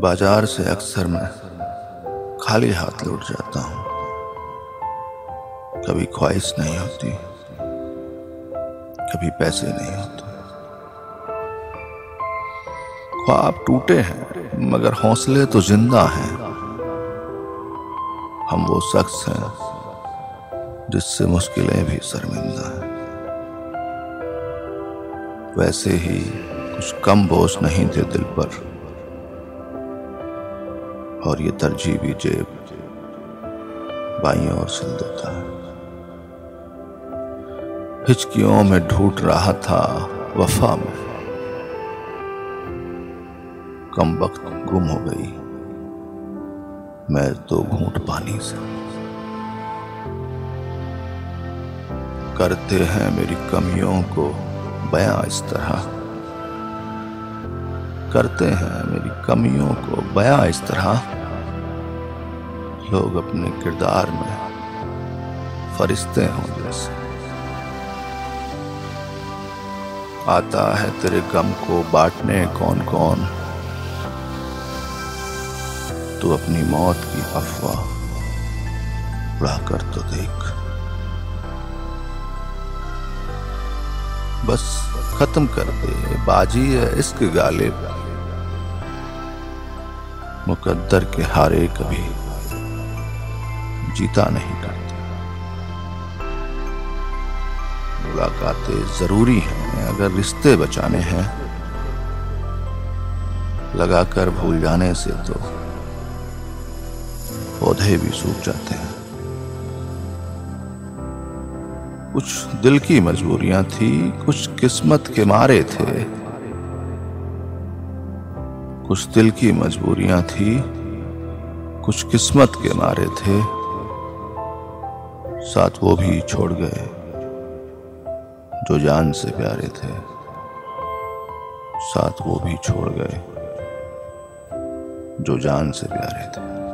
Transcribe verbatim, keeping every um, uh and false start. बाजार से अक्सर मैं खाली हाथ लौट जाता हूँ। कभी ख्वाहिश नहीं होती, कभी पैसे नहीं होते। ख्वाब टूटे हैं मगर हौसले तो जिंदा हैं। हम वो शख्स हैं जिससे मुश्किलें भी शर्मिंदा हैं। वैसे ही कुछ कम बोझ नहीं थे दिल पर, और ये तरजीह भी जेब बाईं ओर सिल देता है। हिचकियों में ढूंढ रहा था वफा में, कम वक्त गुम हो गई मैं तो घूंट पानी से। करते हैं मेरी कमियों को बयां इस तरह, करते हैं मेरी कमियों को बयां इस तरह, लोग अपने किरदार में फरिश्ते हों जैसे। आता है तेरे गम को बांटने कौन कौन, तू अपनी मौत की अफवाह उड़ाकर तो देख। बस खत्म कर दे बाजी है इश्क गालिब, मुकद्दर के हारे कभी जीता नहीं करते। मुलाकातें जरूरी हैं अगर रिश्ते बचाने हैं, लगाकर भूल जाने से तो पौधे भी सूख जाते हैं। कुछ दिल की मजबूरियां थी, कुछ किस्मत के मारे थे। कुछ दिल की मजबूरियां थी, कुछ किस्मत के मारे थे। साथ वो भी छोड़ गए जो जान से प्यारे थे, साथ वो भी छोड़ गए जो जान से प्यारे थे।